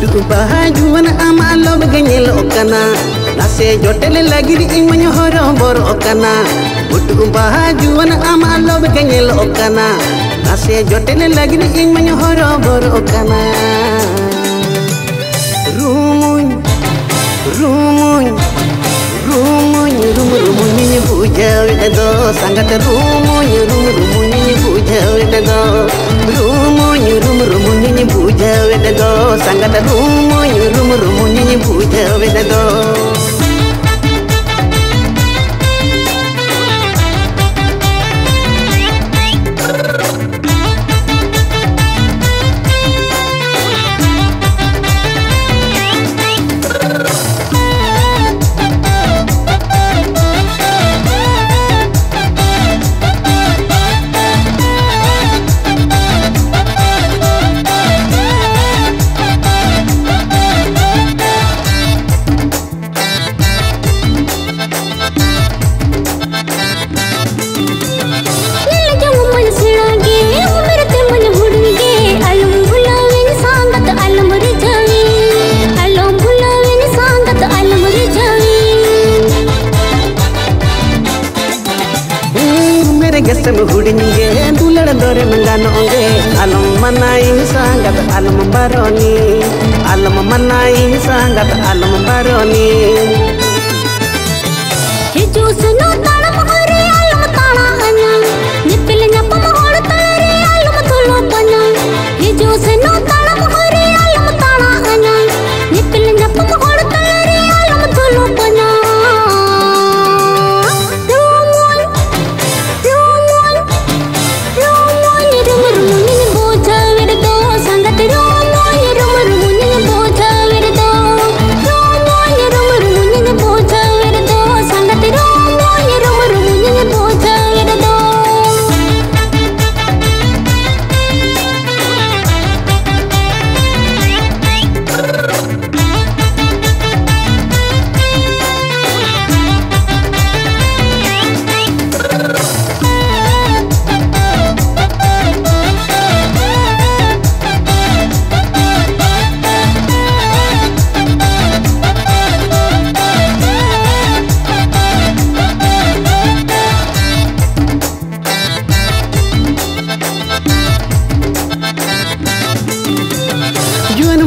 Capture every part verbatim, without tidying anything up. duku bahajuan ama lob ganyelok kana nase jotel lagi di imany horo borok kana duku bahajuan ama lob ganyelok kana nase jotel lagi di imany horo borok kana rumuny rumuny rumuny rum rumuny ni bujau do sangat rumuny rum rumuny ni bujau do rumuny rum rumuny ni bujau do sangat rumuny rum rumuny ni bujau do Gesem hudni ge dular dore mangano onge alam manai sangat alam baroni alam manai sangat alam baroni heju suno talam hore alam talana nipil nyapam hol tare alam tholo pana heju suno talam hore alam talana nipil nyapam hol tare alam tholo pana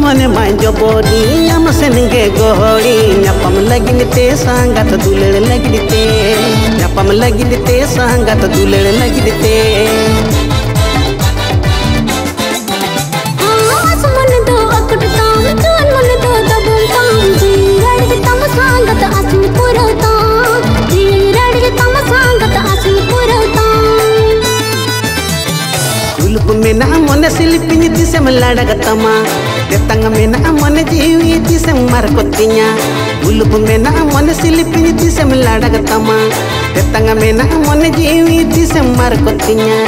mane manjo bodi am senenge gohori napam laginte sangat dulal laginte napam laginte sangat dulal laginte aas mon do akut tam jon mon do dabun tam jirad tam sangat asin purata jirad tam sangat asin purata kulp mena mon silpin tisem ladagatama tetang mena amane jiwi tisem markotinya gulub mena amane silipin tisem ladagatama tetang mena amane jiwi tisem markotinya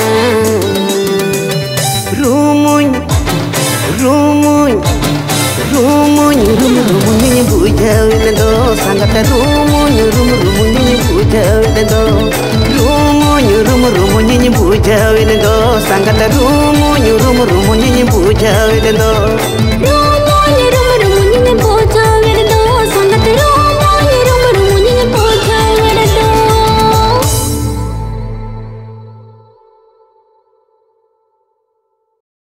rumuny rumuny rumuny rum rumuny bujau do sangat rumuny rum rumuny bujau do rumuny rum rumuny bujau do sangat rumuny rum rumuny bujau do.